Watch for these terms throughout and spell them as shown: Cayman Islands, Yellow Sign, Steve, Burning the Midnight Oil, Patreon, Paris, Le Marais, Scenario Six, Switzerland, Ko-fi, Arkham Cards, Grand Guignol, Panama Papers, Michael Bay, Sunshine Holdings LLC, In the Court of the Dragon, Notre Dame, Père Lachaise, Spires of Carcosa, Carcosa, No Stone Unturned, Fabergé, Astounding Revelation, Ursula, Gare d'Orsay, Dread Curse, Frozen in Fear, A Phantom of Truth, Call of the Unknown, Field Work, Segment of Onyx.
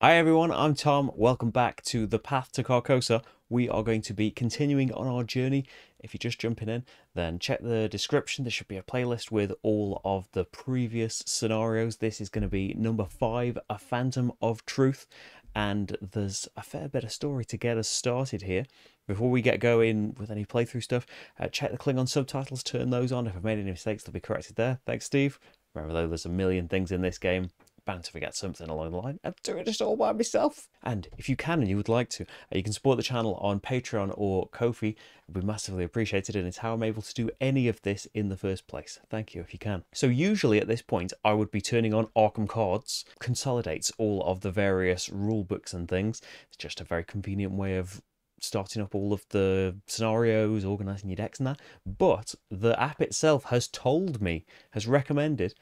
Hi everyone, I'm Tom. Welcome back to The Path to Carcosa. We are going to be continuing on our journey. If you're just jumping in, then check the description. There should be a playlist with all of the previous scenarios. This is going to be number 5, A Phantom of Truth. And there's a fair bit of story to get us started here. Before we get going with any playthrough stuff, check the Klingon subtitles, turn those on. If I've made any mistakes, they'll be corrected there. Thanks, Steve. Remember though, there's a million things in this game. Bound to forget something along the line. I'm doing it all by myself. And if you can and you would like to, you can support the channel on Patreon or Ko-fi. It would be massively appreciated, and it's how I'm able to do any of this in the first place. Thank you if you can. So usually at this point I would be turning on Arkham Cards. Consolidates all of the various rule books and things. It's just a very convenient way of starting up all of the scenarios, organising your decks and that. But the app itself has told me, has recommended,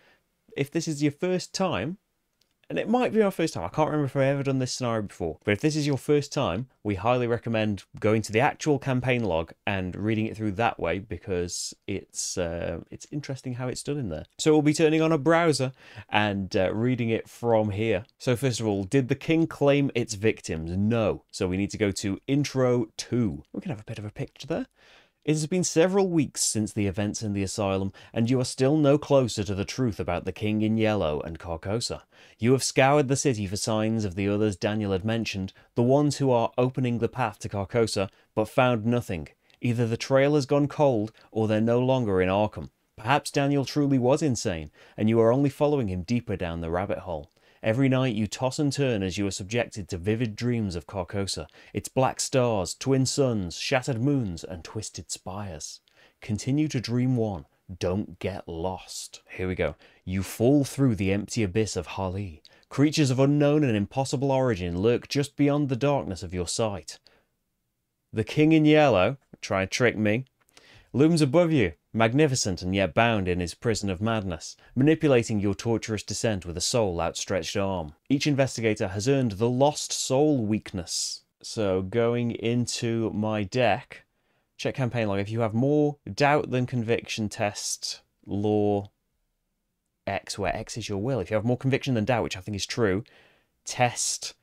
if this is your first time, and it might be our first time, I can't remember if I've ever done this scenario before, but if this is your first time, we highly recommend going to the actual campaign log and reading it through that way, because it's interesting how it's done in there. So we'll be turning on a browser and reading it from here. So first of all, did the king claim its victims? No. So we need to go to intro 2. We can have a bit of a picture there. It has been several weeks since the events in the asylum, and you are still no closer to the truth about the King in Yellow and Carcosa. You have scoured the city for signs of the others Daniel had mentioned, the ones who are opening the path to Carcosa, but found nothing. Either the trail has gone cold, or they're no longer in Arkham. Perhaps Daniel truly was insane, and you are only following him deeper down the rabbit hole. Every night you toss and turn as you are subjected to vivid dreams of Carcosa, its black stars, twin suns, shattered moons, and twisted spires. Continue to dream on. Don't get lost. Here we go. You fall through the empty abyss of Hali. Creatures of unknown and impossible origin lurk just beyond the darkness of your sight. The King in Yellow, try and trick me, looms above you, magnificent and yet bound in his prison of madness, manipulating your torturous descent with a soul outstretched arm. Each investigator has earned the Lost Soul weakness. So going into my deck, check campaign log. If you have more doubt than conviction test, law X, where X is your will. If you have more conviction than doubt, which I think is true, test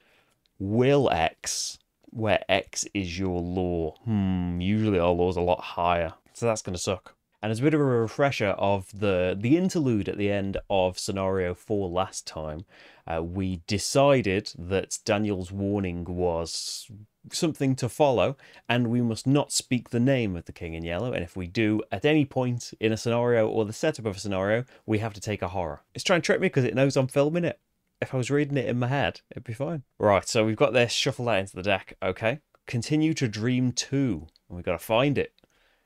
will X, where X is your law. Usually our law's a lot higher. So that's going to suck. And as a bit of a refresher of the interlude at the end of Scenario 4 last time, we decided that Daniel's warning was something to follow, and we must not speak the name of the King in Yellow, and if we do at any point in a scenario or the setup of a scenario, we have to take a horror. It's trying to trick me because it knows I'm filming it. If I was reading it in my head, it'd be fine. Right, so we've got this. Shuffle that into the deck. Okay. Continue to Dream 2. We've got to find it.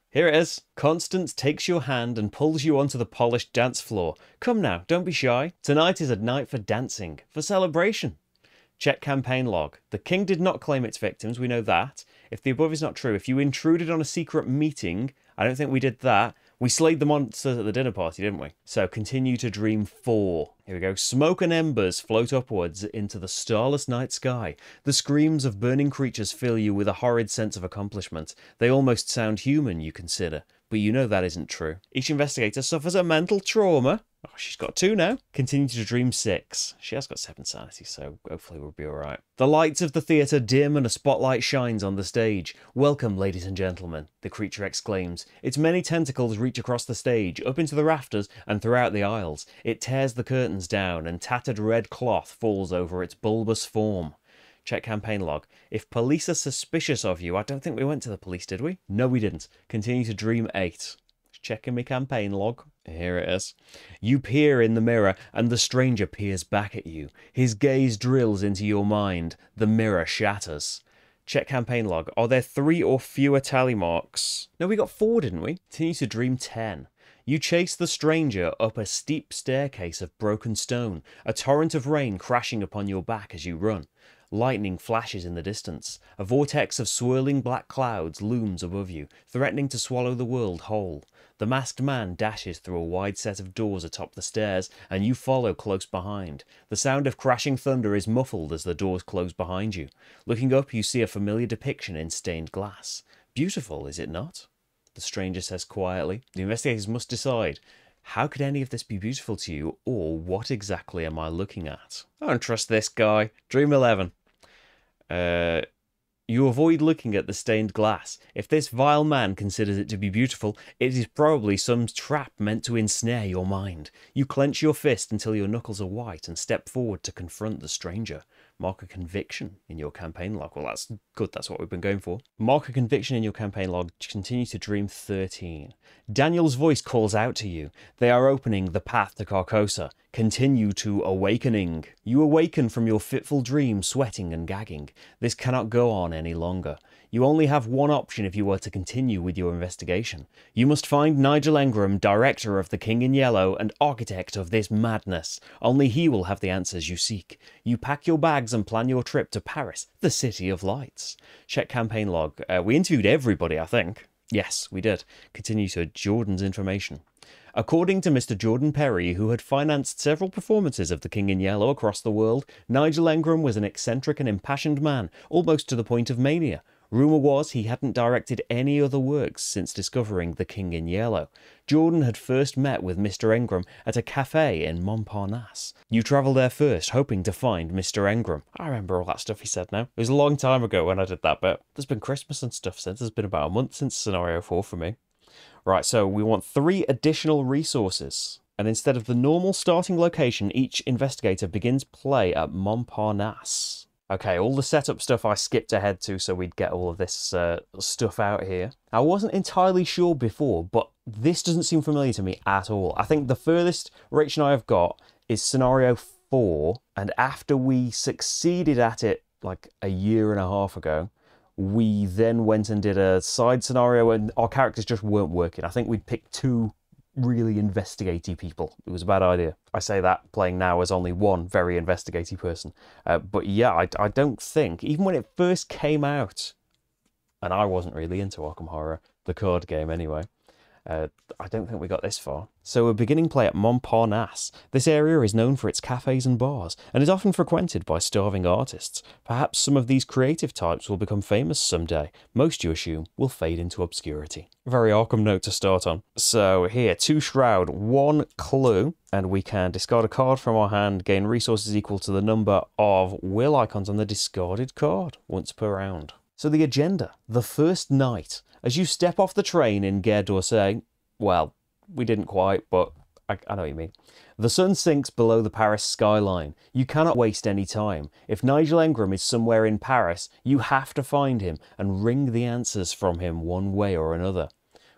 Here it is. Constance takes your hand and pulls you onto the polished dance floor. Come now, don't be shy. Tonight is a night for dancing, for celebration. Check campaign log. The king did not claim its victims, we know that. If the above is not true, if you intruded on a secret meeting, I don't think we did that. We slayed the monsters at the dinner party, didn't we? So continue to Dream 4. Here we go. Smoke and embers float upwards into the starless night sky. The screams of burning creatures fill you with a horrid sense of accomplishment. They almost sound human, you consider, but you know that isn't true. Each investigator suffers a mental trauma. Oh, she's got 2 now. Continue to Dream 6. She has got 7 sanity, so hopefully we'll be alright. The lights of the theatre dim and a spotlight shines on the stage. Welcome, ladies and gentlemen, the creature exclaims. Its many tentacles reach across the stage, up into the rafters and throughout the aisles. It tears the curtains down and tattered red cloth falls over its bulbous form. Check campaign log. If police are suspicious of you, I don't think we went to the police, did we? No, we didn't. Continue to Dream 8. Checking my campaign log. Here it is. You peer in the mirror and the stranger peers back at you. His gaze drills into your mind. The mirror shatters. Check campaign log. Are there 3 or fewer tally marks? No, we got 4, didn't we? Continue to Dream 10. You chase the stranger up a steep staircase of broken stone, a torrent of rain crashing upon your back as you run. Lightning flashes in the distance. A vortex of swirling black clouds looms above you, threatening to swallow the world whole. The masked man dashes through a wide set of doors atop the stairs, and you follow close behind. The sound of crashing thunder is muffled as the doors close behind you. Looking up, you see a familiar depiction in stained glass. Beautiful, is it not? The stranger says quietly. The investigators must decide. How could any of this be beautiful to you, or what exactly am I looking at? I don't trust this guy. Dream 11. You avoid looking at the stained glass. If this vile man considers it to be beautiful, it is probably some trap meant to ensnare your mind. You clench your fist until your knuckles are white and step forward to confront the stranger. Mark a conviction in your campaign log. Well, that's good. That's what we've been going for. Mark a conviction in your campaign log. Continue to dream 13. Daniel's voice calls out to you. They are opening the path to Carcosa. Continue to awakening. You awaken from your fitful dream, sweating and gagging. This cannot go on any longer. You only have one option if you were to continue with your investigation. You must find Nigel Engram, director of the King in Yellow and architect of this madness. Only he will have the answers you seek. You pack your bags and plan your trip to Paris, the City of Lights. Check campaign log. We interviewed everybody, I think. Yes, we did. Continue to Jordan's information. According to Mr. Jordan Perry, who had financed several performances of The King in Yellow across the world, Nigel Engram was an eccentric and impassioned man, almost to the point of mania. Rumour was he hadn't directed any other works since discovering The King in Yellow. Jordan had first met with Mr. Engram at a cafe in Montparnasse. You travel there first, hoping to find Mr. Engram. I remember all that stuff he said now. It was a long time ago when I did that bit. There's been Christmas and stuff since. It's been about a month since Scenario 4 for me. Right, so we want 3 additional resources. And instead of the normal starting location, each investigator begins play at Montparnasse. Okay, all the setup stuff I skipped ahead to so we'd get all of this stuff out here. I wasn't entirely sure before, but this doesn't seem familiar to me at all. I think the furthest Rach and I have got is Scenario 4, and after we succeeded at it like a year and a half ago, we then went and did a side scenario and our characters just weren't working. I think we'd picked 2 really investigative people. It was a bad idea. I say that playing now as only one very investigative person. But yeah, I don't think, even when it first came out, and I wasn't really into Arkham Horror, the card game anyway, I don't think we got this far. So we're beginning play at Montparnasse. This area is known for its cafes and bars, and is often frequented by starving artists. Perhaps some of these creative types will become famous someday. Most, you assume, will fade into obscurity. Very Arkham note to start on. So here, 2 Shroud, 1 Clue, and we can discard a card from our hand, gain resources equal to the number of will icons on the discarded card, once per round. So the agenda, the first night. As you step off the train in Gare d'Orsay, well, we didn't quite, but I know what you mean. The sun sinks below the Paris skyline. You cannot waste any time. If Nigel Engram is somewhere in Paris, you have to find him and wring the answers from him one way or another.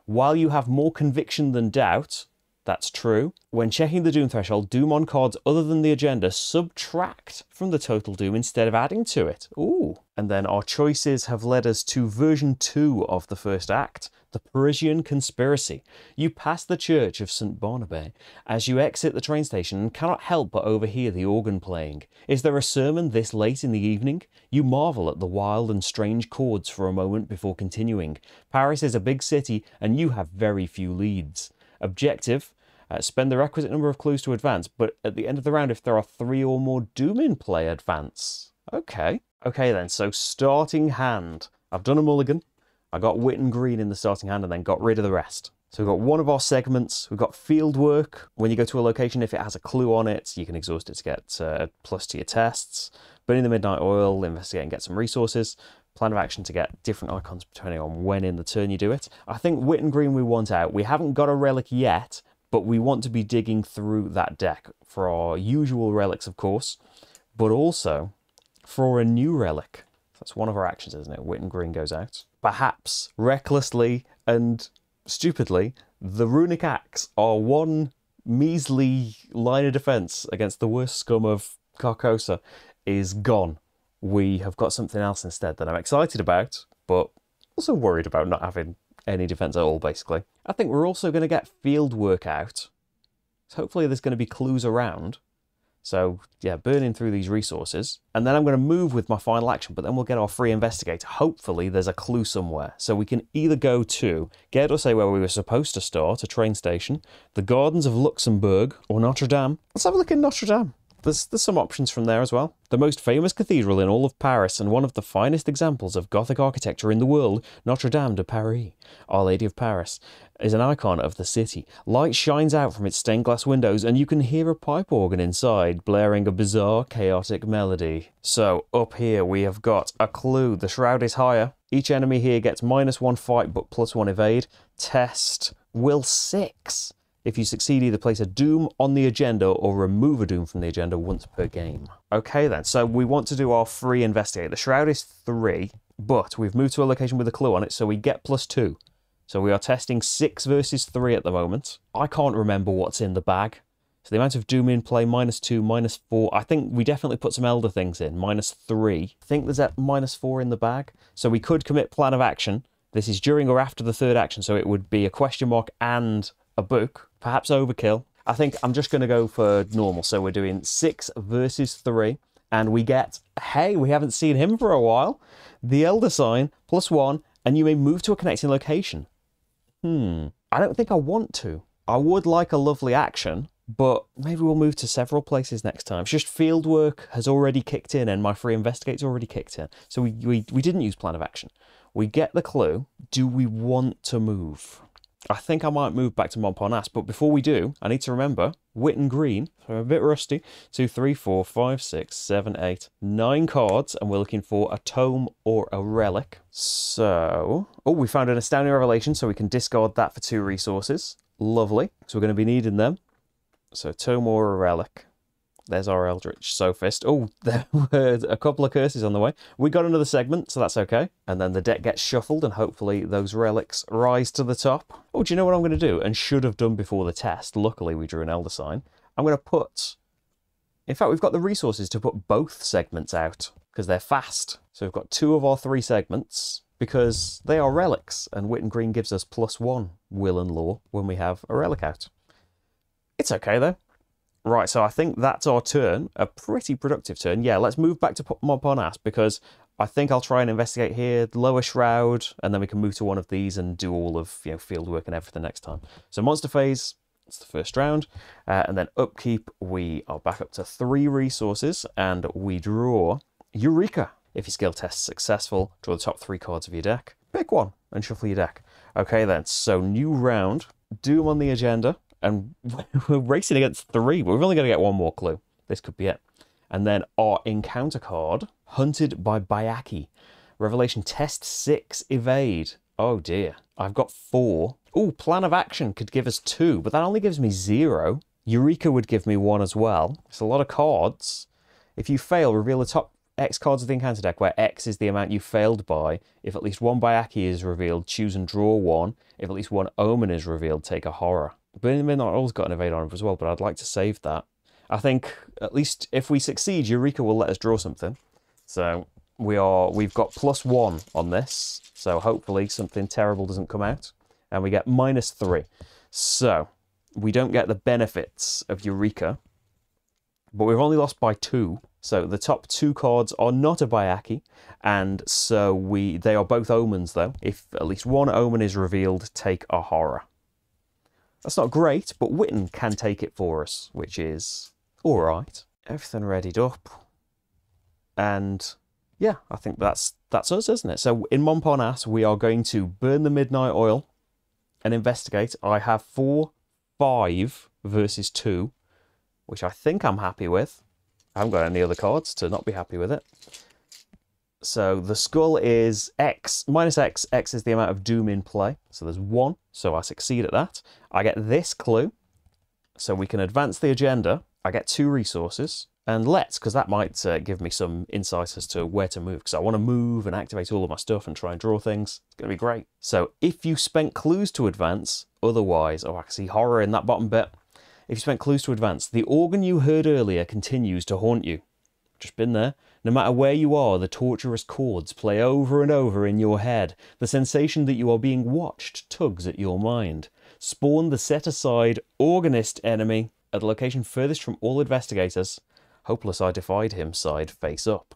While you have more conviction than doubt, that's true, when checking the doom threshold, doom on cards other than the agenda subtract from the total doom instead of adding to it. Ooh. And then our choices have led us to version 2 of the first act, the Parisian Conspiracy. You pass the church of St. Barnabé as you exit the train station and cannot help but overhear the organ playing. Is there a sermon this late in the evening? You marvel at the wild and strange chords for a moment before continuing. Paris is a big city and you have very few leads. Objective, spend the requisite number of clues to advance, but at the end of the round, if there are 3 or more doom in play, advance. Okay. Okay then, so starting hand. I've done a mulligan. I got Wit and Green in the starting hand and then got rid of the rest. So we've got one of our segments. We've got Field Work. When you go to a location, if it has a clue on it, you can exhaust it to get plus to your tests. Burning the Midnight Oil, investigate and get some resources. Plan of action to get different icons depending on when in the turn you do it. I think Wit and Green we want out. We haven't got a relic yet, but we want to be digging through that deck for our usual relics, of course, but also for a new relic. That's one of our actions, isn't it? Wit and Green goes out. Perhaps, recklessly and stupidly, the runic axe are one measly line of defense against the worst scum of Carcosa is gone. We have got something else instead that I'm excited about, but also worried about not having any defense at all, basically. I think we're also going to get Field Work out. So hopefully there's going to be clues around. So, yeah, burning through these resources. And then I'm going to move with my final action, but then we'll get our free investigator. Hopefully there's a clue somewhere. So we can either go to Gare d'Orsay, where we were supposed to start, a train station, the Gardens of Luxembourg, or Notre Dame. Let's have a look in Notre Dame. There's some options from there as well. The most famous cathedral in all of Paris and one of the finest examples of Gothic architecture in the world, Notre Dame de Paris, Our Lady of Paris, is an icon of the city. Light shines out from its stained glass windows and you can hear a pipe organ inside, blaring a bizarre, chaotic melody. So, up here we have got a clue. The shroud is higher. Each enemy here gets -1 fight but +1 evade. Test will 6. If you succeed, either place a doom on the agenda or remove a doom from the agenda once per game. Okay then, so we want to do our free investigate. The shroud is 3, but we've moved to a location with a clue on it, so we get +2. So we are testing 6 versus 3 at the moment. I can't remember what's in the bag. So the amount of doom in play, -2, -4. I think we definitely put some elder things in, -3. I think there's that -4 in the bag. So we could commit plan of action. This is during or after the third action, so it would be a question mark and a book, perhaps overkill. I think I'm just going to go for normal. So we're doing 6 versus 3, and we get, hey, we haven't seen him for a while. The elder sign, +1, and you may move to a connecting location. I don't think I want to. I would like a lovely action, but maybe we'll move to several places next time. It's just field work has already kicked in and my free investigate's already kicked in. So we didn't use plan of action. We get the clue. Do we want to move? I think I might move back to Montparnasse, but before we do, I need to remember Wit and Green. So I'm a bit rusty. 2, 3, 4, 5, 6, 7, 8, 9 cards, and we're looking for a tome or a relic. So, oh, we found an Astounding Revelation, so we can discard that for 2 resources. Lovely. So we're going to be needing them. So tome or a relic. There's our Eldritch Sophist. Oh, there were a couple of curses on the way. We got another segment, so that's okay. And then the deck gets shuffled, and hopefully those relics rise to the top. Oh, do you know what I'm going to do? And should have done before the test. Luckily, we drew an Elder Sign. I'm going to put... In fact, we've got the resources to put both segments out, because they're fast. So we've got 2 of our 3 segments, because they are relics, and Wit and Green gives us +1 will and law when we have a relic out. It's okay, though. Right, so I think that's our turn. A pretty productive turn. Yeah, let's move back to Montparnasse because I think I'll try and investigate here, lower shroud, and then we can move to one of these and do all of, you know, field work and everything next time. So monster phase, it's the first round. And then upkeep, we are back up to 3 resources and we draw Eureka. If your skill test is successful, draw the top 3 cards of your deck. Pick one and shuffle your deck. Okay then, so new round. Doom on the agenda. And we're racing against 3, but we've only got to get 1 more clue. This could be it. And then our encounter card, Hunted by Byakhee. Revelation test 6, evade. Oh dear, I've got 4. Ooh, plan of action could give us 2, but that only gives me 0. Eureka would give me 1 as well. It's a lot of cards. If you fail, reveal the top X cards of the encounter deck, where X is the amount you failed by. If at least 1 Byakhee is revealed, choose and draw 1. If at least 1 Omen is revealed, take a horror. But not all's got an evade on it as well, but I'd like to save that. I think at least if we succeed, Eureka will let us draw something. So we've got +1 on this, so hopefully something terrible doesn't come out. And we get -3. So we don't get the benefits of Eureka, but we've only lost by 2. So the top 2 cards are not a Byakhee, and so they are both omens though. If at least 1 omen is revealed, take a horror. That's not great, but Witten can take it for us, which is all right. Everything readied up. And yeah, I think that's us, isn't it? So in Montparnasse, we are going to burn the midnight oil and investigate. I have 4, 5 versus 2, which I think I'm happy with. I haven't got any other cards to not be happy with it. So the skull is X, -X. X is the amount of doom in play. So there's 1, so I succeed at that. I get this clue, so we can advance the agenda. I get 2 resources, and let's, because that might give me some insight as to where to move, because I want to move and activate all of my stuff and try and draw things. It's going to be great. So if you spent clues to advance, otherwise, oh, I can see horror in that bottom bit. If you spent clues to advance, the organ you heard earlier continues to haunt you. Just been there. No matter where you are, the torturous chords play over and over in your head. The sensation that you are being watched tugs at your mind. Spawn the set-aside Organist enemy at the location furthest from all investigators. Hopeless, I defied him, side face up.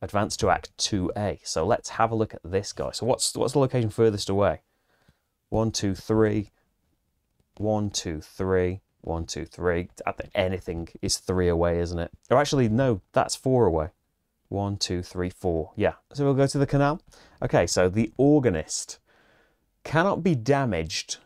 Advance to Act 2A. So let's have a look at this guy. So what's the location furthest away? 1, 2, 3. 1, 2, 3. One, two, three. I think anything is three away, isn't it? Or actually, no, that's four away. One, two, three, four. Yeah. So we'll go to the canal. Okay, so the organist cannot be damaged,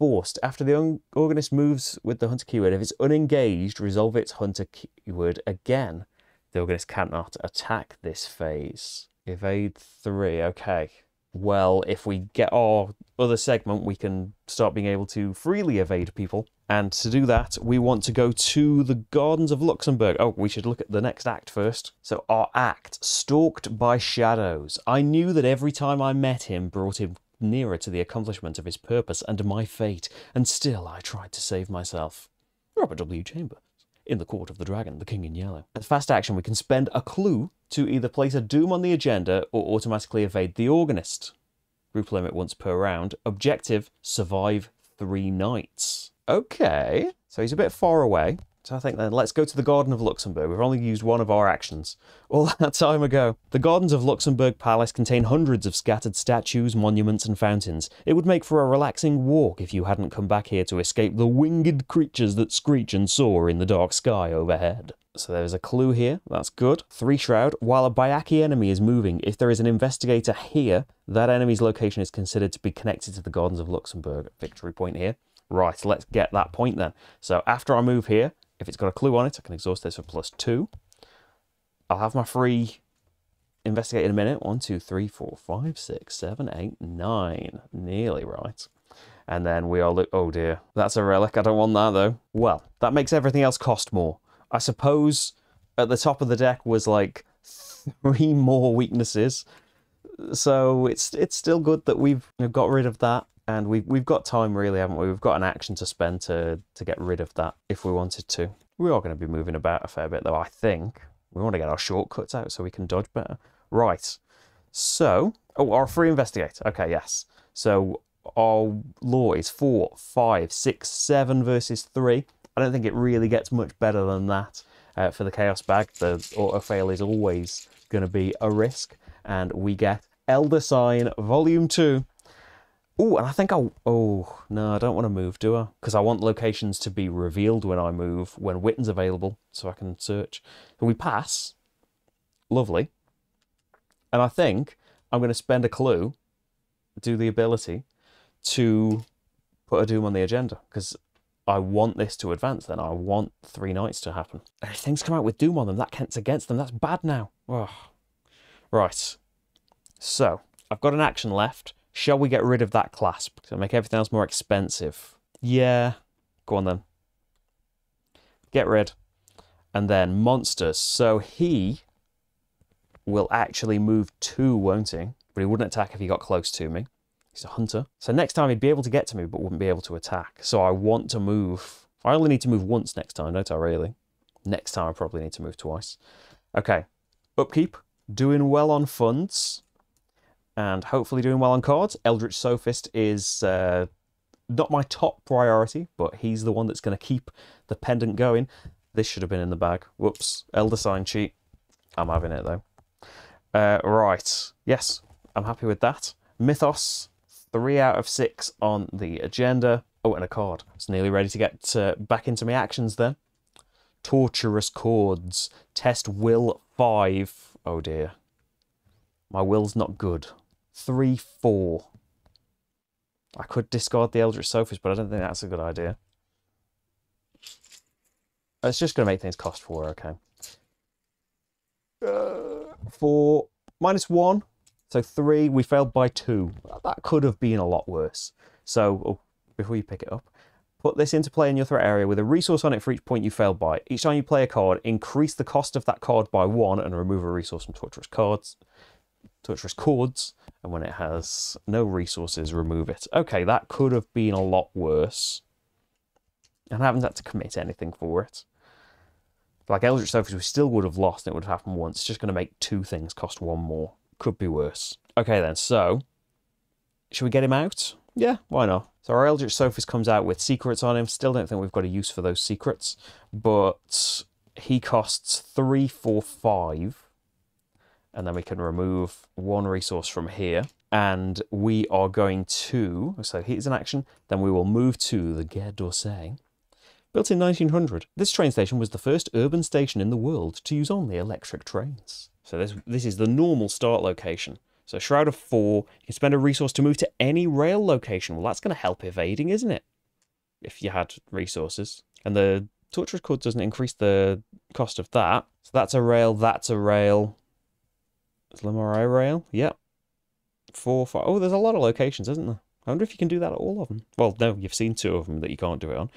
forced. After the organist moves with the hunter keyword, if it's unengaged, resolve its hunter keyword again. The organist cannot attack this phase. Evade three. Okay. Well, if we get our other segment, we can start being able to freely evade people. And to do that, we want to go to the Gardens of Luxembourg. Oh, we should look at the next act first. So our act, Stalked by Shadows. I knew that every time I met him brought him nearer to the accomplishment of his purpose and my fate, and still I tried to save myself. Robert W. Chambers, in the Court of the Dragon, the King in Yellow. At fast action, we can spend a clue to either place a doom on the agenda or automatically evade the organist. Group limit once per round. Objective, survive 3 nights. Okay, so he's a bit far away. So I think then let's go to the Garden of Luxembourg. We've only used one of our actions all that time ago. The Gardens of Luxembourg Palace contain hundreds of scattered statues, monuments and fountains. It would make for a relaxing walk if you hadn't come back here to escape the winged creatures that screech and soar in the dark sky overhead. So there's a clue here, that's good. 3 shroud, while a Byakhee enemy is moving, if there is an investigator here, that enemy's location is considered to be connected to the Gardens of Luxembourg. Victory point here. Right, let's get that point then. So after I move here, if it's got a clue on it, I can exhaust this for +2. I'll have my free investigate in a minute. 1, 2, 3, 4, 5, 6, 7, 8, 9. Nearly right. And then we all... oh dear, that's a relic. I don't want that though. Well, that makes everything else cost more. I suppose at the top of the deck was like 3 more weaknesses. So it's still good that we've got rid of that. And we've got time really, haven't we? We've got an action to spend to get rid of that if we wanted to. We are going to be moving about a fair bit though, I think. We want to get our shortcuts out so we can dodge better. Right. So, oh, our free investigate. Okay, yes. So our law is 4, 5, 6, 7 versus 3. I don't think it really gets much better than that for the chaos bag. The auto fail is always going to be a risk. And we get Elder Sign Volume 2. Oh, and I think I'll... oh, no, I don't want to move, do I? Because I want locations to be revealed when I move, when Witten's available, so I can search. So we pass. Lovely. And I think I'm going to spend a clue, do the ability, to put a doom on the agenda. Because I want this to advance then. I want 3 nights to happen. And if things come out with doom on them, that counts against them. That's bad now. Oh. Right. So, I've got an action left. Shall we get rid of that clasp? So make everything else more expensive. Yeah. Go on then. Get rid. And then monsters. So he will actually move 2, won't he? But he wouldn't attack if he got close to me. He's a hunter. So next time he'd be able to get to me, but wouldn't be able to attack. So I want to move. I only need to move once next time, don't I really? Next time I probably need to move twice. Okay. Upkeep. Doing well on funds. And hopefully doing well on cards. Eldritch Sophist is not my top priority, but he's the one that's going to keep the pendant going. This should have been in the bag. Whoops. Elder Sign cheat. I'm having it, though. Right. Yes, I'm happy with that. Mythos, 3 out of 6 on the agenda. Oh, and a card. It's nearly ready to get back into my actions, then. Torturous Chords. Test Will 5. Oh, dear. My will's not good. 3, 4. I could discard the Eldritch Sophist, but I don't think that's a good idea. It's just going to make things cost 4, okay. 4, minus 1, so 3. We failed by 2. That could have been a lot worse. So, oh, before you pick it up, put this into play in your threat area with a resource on it for each point you failed by. Each time you play a card, increase the cost of that card by 1 and remove a resource from Torturous Cards. Torturous Chords, and when it has no resources, remove it. Okay, that could have been a lot worse. And I haven't had to commit anything for it. Like Eldritch Sophist, we still would have lost, and it would have happened once. It's just going to make 2 things cost 1 more. Could be worse. Okay then, so, should we get him out? Yeah, why not? So our Eldritch Sophist comes out with secrets on him. Still don't think we've got a use for those secrets. But he costs 3, 4, 5. And then we can remove 1 resource from here. And we are going to... so here's an action. Then we will move to the Gare d'Orsay. Built in 1900, this train station was the first urban station in the world to use only electric trains. So this is the normal start location. So Shroud of 4, you can spend a resource to move to any rail location. Well, that's going to help evading, isn't it? If you had resources. And the Torturous Chords doesn't increase the cost of that. So that's a rail, that's a rail. It's Le Marais rail, yep. 4, 5, oh, there's a lot of locations, isn't there? I wonder if you can do that at all of them. Well, no, you've seen 2 of them that you can't do it on.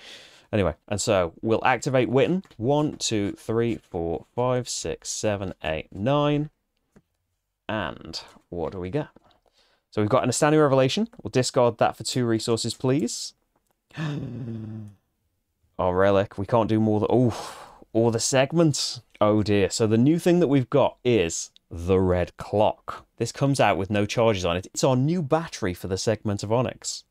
Anyway, and so we'll activate Witten. 1, 2, 3, 4, 5, 6, 7, 8, 9. And what do we get? So we've got an Astounding Revelation. We'll discard that for 2 resources, please. Our relic. We can't do more than... Oh, or the segments. Oh, dear. So the new thing that we've got is the Red Clock. This comes out with no charges on it. It's our new battery for the Segment of Onyx.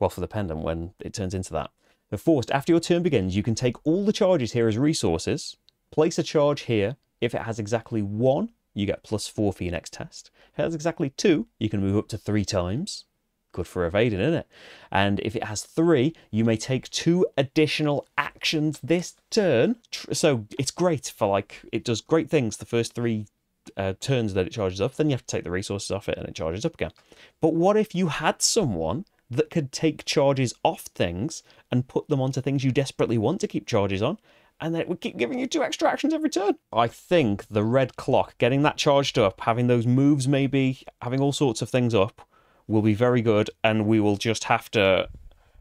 Well, for the pendant when it turns into that. The forced, after your turn begins, you can take all the charges here as resources, place a charge here. If it has exactly 1, you get +4 for your next test. If it has exactly 2, you can move up to 3 times. Good for evading, isn't it? And if it has 3, you may take 2 additional actions this turn. So it's great for, like, it does great things the first 3 turns that it charges up. Then you have to take the resources off it and it charges up again. But what if you had someone that could take charges off things and put them onto things you desperately want to keep charges on, and then it would keep giving you 2 extra actions every turn? I think the Red Clock, getting that charged up, having those moves maybe, having all sorts of things up, will be very good, and we will just have to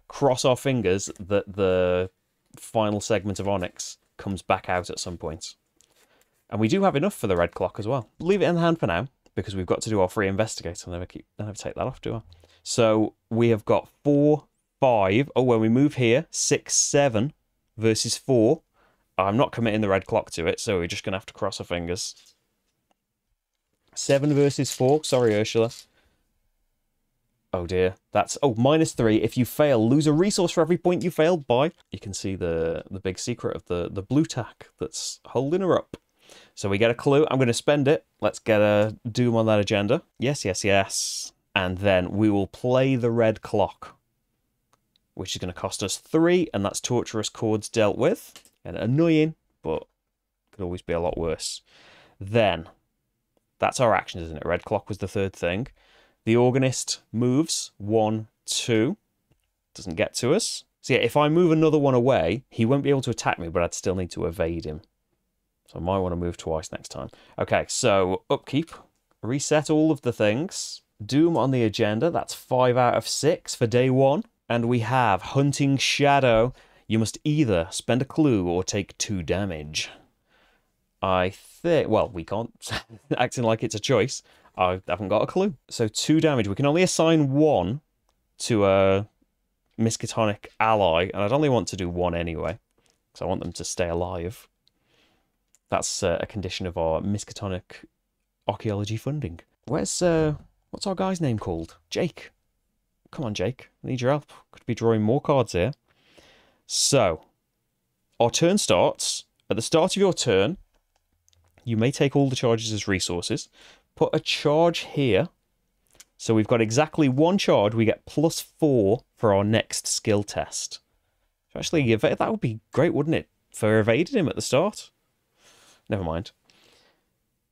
cross our fingers that the final Segment of Onyx comes back out at some point. And we do have enough for the Red Clock as well. Leave it in the hand for now, because we've got to do our free investigator. I never take that off, do I? So we have got 4, 5. Oh, when we move here, 6, 7 versus 4. I'm not committing the Red Clock to it, so we're just going to have to cross our fingers. 7 versus 4. Sorry, Ursula. Oh, dear. That's... Oh, -3. If you fail, lose a resource for every point you failed by. You can see the big secret of the blue tack that's holding her up. So we get a clue. I'm going to spend it. Let's get a Doom on that agenda. Yes, yes, yes. And then we will play the Red Clock, which is going to cost us 3, and that's Torturous Chords dealt with. And annoying, but could always be a lot worse. Then, that's our action, isn't it? Red Clock was the 3rd thing. The Organist moves 1, 2. Doesn't get to us. So yeah, if I move another one away, he won't be able to attack me, but I'd still need to evade him. So I might want to move twice next time. Okay, so upkeep. Reset all of the things. Doom on the agenda. That's 5 out of 6 for day 1. And we have Hunting Shadow. You must either spend a clue or take 2 damage. I think... Well, we can't... acting like it's a choice. I haven't got a clue. So 2 damage. We can only assign 1 to a Miskatonic ally. And I'd only want to do 1 anyway, because I want them to stay alive. That's a condition of our Miskatonic archaeology funding. Where's, what's our guy's name called? Jake. Come on, Jake. I need your help. Could be drawing more cards here. So, our turn starts. At the start of your turn, you may take all the charges as resources. Put a charge here. So we've got exactly 1 charge. We get +4 for our next skill test. So actually, that would be great, wouldn't it? For evading him at the start. Never mind.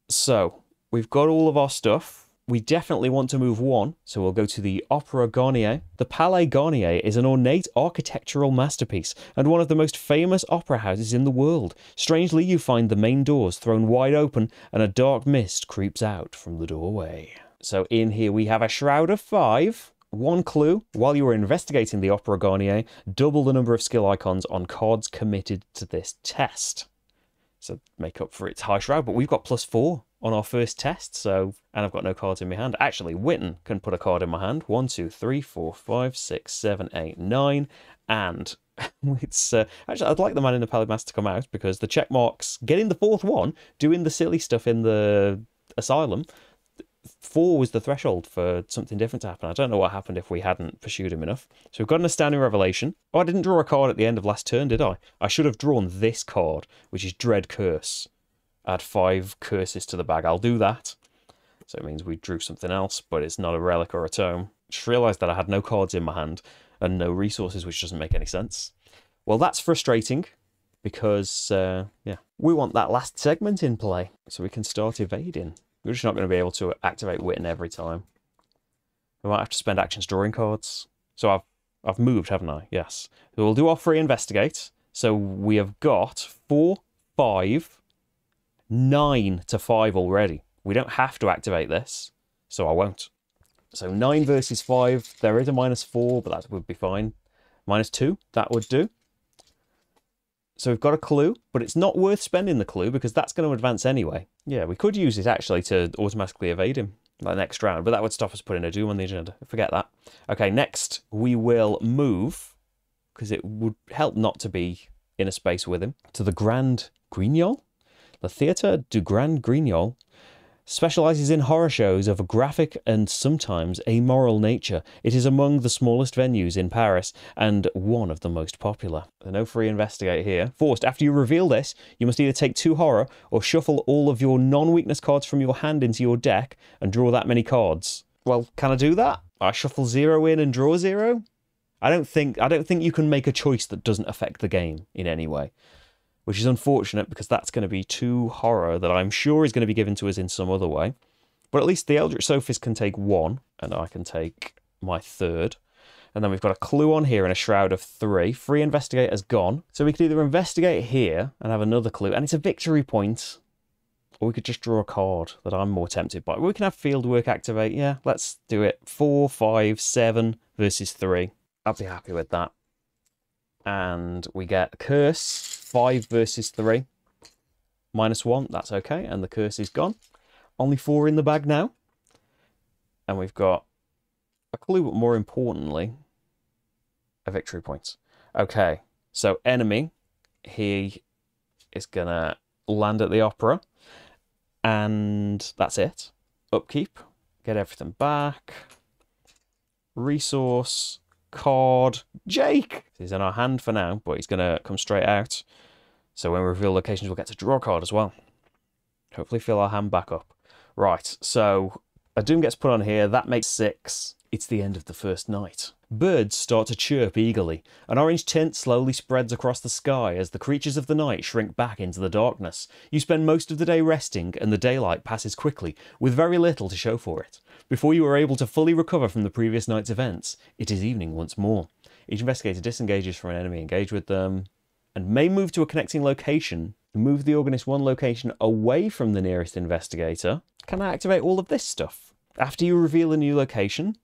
So, we've got all of our stuff. We definitely want to move 1, so we'll go to the Opera Garnier. The Palais Garnier is an ornate architectural masterpiece and one of the most famous opera houses in the world. Strangely, you find the main doors thrown wide open and a dark mist creeps out from the doorway. So in here we have a Shroud of 5. 1 clue. While you were investigating the Opera Garnier, double the number of skill icons on cards committed to this test. So make up for its high shroud, but we've got +4 on our first test, so... And I've got no cards in my hand. Actually, Witten can put a card in my hand. 1, 2, 3, 4, 5, 6, 7, 8, 9. And it's... actually, I'd like the Man in the Pallid Mask to come out, because the check marks... Getting the 4th one, doing the silly stuff in the asylum, 4 was the threshold for something different to happen. I don't know what happened if we hadn't pursued him enough. So we've got an Astounding Revelation. Oh, I didn't draw a card at the end of last turn, did I? I should have drawn this card, which is Dread Curse. Add 5 curses to the bag. I'll do that. So it means we drew something else, but it's not a relic or a tome. Just realised that I had no cards in my hand and no resources, which doesn't make any sense. Well, that's frustrating because, yeah, we want that last segment in play so we can start evading. We're just not going to be able to activate Witten every time. We might have to spend actions drawing cards. So I've moved, haven't I? Yes. So we'll do our free investigate. So we have got 4, 5, 9 to 5 already. We don't have to activate this, so I won't. So 9 versus 5, there is a -4, but that would be fine. -2, that would do. So we've got a clue, but it's not worth spending the clue because that's going to advance anyway. Yeah, we could use it actually to automatically evade him that next round, but that would stop us putting a doom on the agenda. Forget that. Okay, next we will move, because it would help not to be in a space with him, to the Grand Guignol. The Theatre du Grand Guignol specialises in horror shows of a graphic and sometimes amoral nature. It is among the smallest venues in Paris and one of the most popular. No free investigate here. Forced. After you reveal this, you must either take 2 horror or shuffle all of your non-weakness cards from your hand into your deck and draw that many cards. Well, can I do that? I shuffle 0 in and draw 0? I don't think you can make a choice that doesn't affect the game in any way. Which is unfortunate because that's going to be 2 horror that I'm sure is going to be given to us in some other way. But at least the Eldritch Sophist can take 1, and I can take my 3rd. And then we've got a clue on here and a shroud of 3. Free investigate has gone. So we could either investigate here and have another clue, and it's a victory point, or we could just draw a card that I'm more tempted by. We can have field work activate. Yeah, let's do it. 4, 5, 7 versus 3. I'd be happy with that. And we get curse. 5 versus 3. -1, that's okay, and the curse is gone. Only 4 in the bag now. And we've got a clue, but more importantly, a victory point. Okay, so enemy, he is going to land at the opera. And that's it. Upkeep, get everything back. Resource. Card Jake. He's in our hand for now, but he's going to come straight out. So when we reveal locations, we'll get to draw a card as well. Hopefully fill our hand back up. Right, so a doom gets put on here. That makes 6. It's the end of the first night. Birds start to chirp eagerly. An orange tint slowly spreads across the sky as the creatures of the night shrink back into the darkness. You spend most of the day resting, and the daylight passes quickly, with very little to show for it. Before you are able to fully recover from the previous night's events, it is evening once more. Each investigator disengages from an enemy engaged with them, and may move to a connecting location. Move the organist 1 location away from the nearest investigator. Can I activate all of this stuff? After you reveal a new location,